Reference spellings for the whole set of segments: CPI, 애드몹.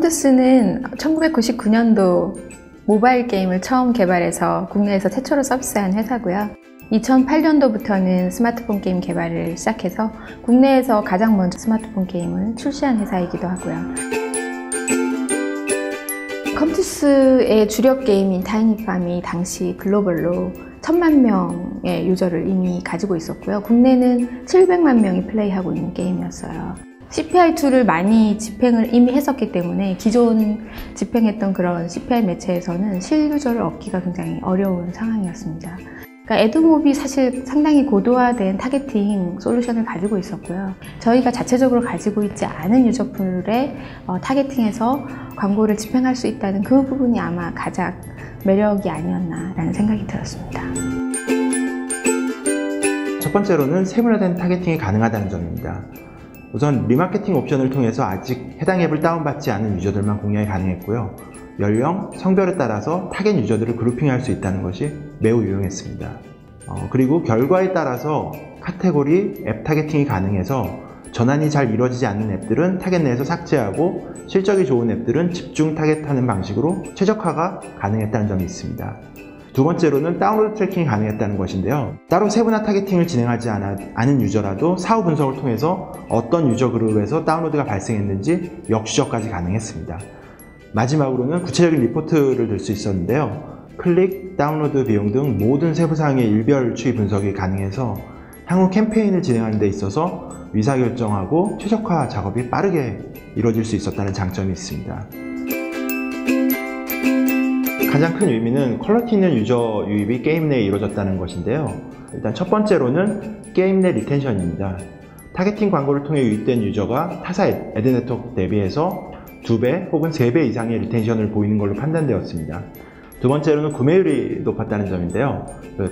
펀드스는 1999년도 모바일 게임을 처음 개발해서 국내에서 최초로 서비스한 회사고요. 2008년도부터는 스마트폰 게임 개발을 시작해서 국내에서 가장 먼저 스마트폰 게임을 출시한 회사이기도 하고요. 컴투스의 주력 게임인 타이니팜이 당시 글로벌로 1000만 명의 유저를 이미 가지고 있었고요. 국내는 700만 명이 플레이하고 있는 게임이었어요. CPI2를 많이 집행을 이미 했었기 때문에 기존 집행했던 그런 CPI 매체에서는 실유저를 얻기가 굉장히 어려운 상황이었습니다. 그러니까 애드몹이 사실 상당히 고도화된 타겟팅 솔루션을 가지고 있었고요. 저희가 자체적으로 가지고 있지 않은 유저풀에 타겟팅해서 광고를 집행할 수 있다는 그 부분이 아마 가장 매력이 아니었나라는 생각이 들었습니다. 첫 번째로는 세분화된 타겟팅이 가능하다는 점입니다. 우선 리마케팅 옵션을 통해서 아직 해당 앱을 다운받지 않은 유저들만 공략이 가능했고요. 연령, 성별에 따라서 타겟 유저들을 그룹핑할 수 있다는 것이 매우 유용했습니다. 그리고 결과에 따라서 카테고리, 앱 타겟팅이 가능해서 전환이 잘 이루어지지 않는 앱들은 타겟 내에서 삭제하고 실적이 좋은 앱들은 집중 타겟하는 방식으로 최적화가 가능했다는 점이 있습니다. 두 번째로는 다운로드 트래킹이 가능했다는 것인데요. 따로 세분화 타겟팅을 진행하지 않은 유저라도 사후 분석을 통해서 어떤 유저 그룹에서 다운로드가 발생했는지 역추적까지 가능했습니다. 마지막으로는 구체적인 리포트를 들 수 있었는데요. 클릭, 다운로드 비용 등 모든 세부사항의 일별 추이 분석이 가능해서 향후 캠페인을 진행하는 데 있어서 의사결정하고 최적화 작업이 빠르게 이루어질 수 있었다는 장점이 있습니다. 가장 큰 의미는 퀄리티 있는 유저 유입이 게임 내에 이루어졌다는 것인데요. 일단 첫 번째로는 게임 내 리텐션입니다. 타겟팅 광고를 통해 유입된 유저가 타사 애드네트워크 대비해서 2배 혹은 3배 이상의 리텐션을 보이는 걸로 판단되었습니다. 두 번째로는 구매율이 높았다는 점인데요.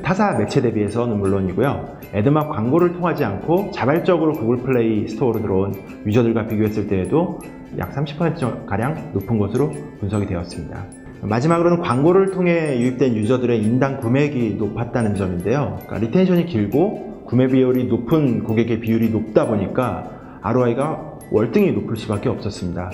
타사 매체 대비해서는 물론이고요. 애드막 광고를 통하지 않고 자발적으로 구글 플레이 스토어로 들어온 유저들과 비교했을 때에도 약 30%가량 높은 것으로 분석이 되었습니다. 마지막으로는 광고를 통해 유입된 유저들의 인당 구매액이 높았다는 점인데요. 그러니까 리텐션이 길고 구매 비율이 높은 고객의 비율이 높다 보니까 ROI가 월등히 높을 수밖에 없었습니다.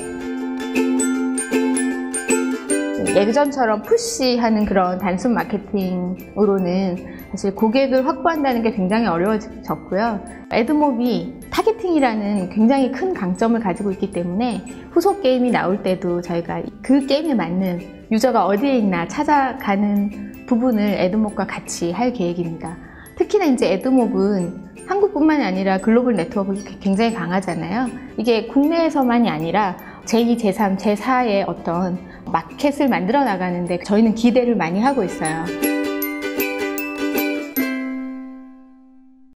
예전처럼 푸시하는 그런 단순 마케팅으로는 사실 고객을 확보한다는 게 굉장히 어려워졌고요. 애드몹이 타겟팅이라는 굉장히 큰 강점을 가지고 있기 때문에 후속 게임이 나올 때도 저희가 그 게임에 맞는 유저가 어디에 있나 찾아가는 부분을 애드몹과 같이 할 계획입니다. 특히나 이제 애드몹은 한국뿐만이 아니라 글로벌 네트워크가 굉장히 강하잖아요. 이게 국내에서만이 아니라 제2, 제3, 제4의 어떤 마켓을 만들어 나가는데 저희는 기대를 많이 하고 있어요.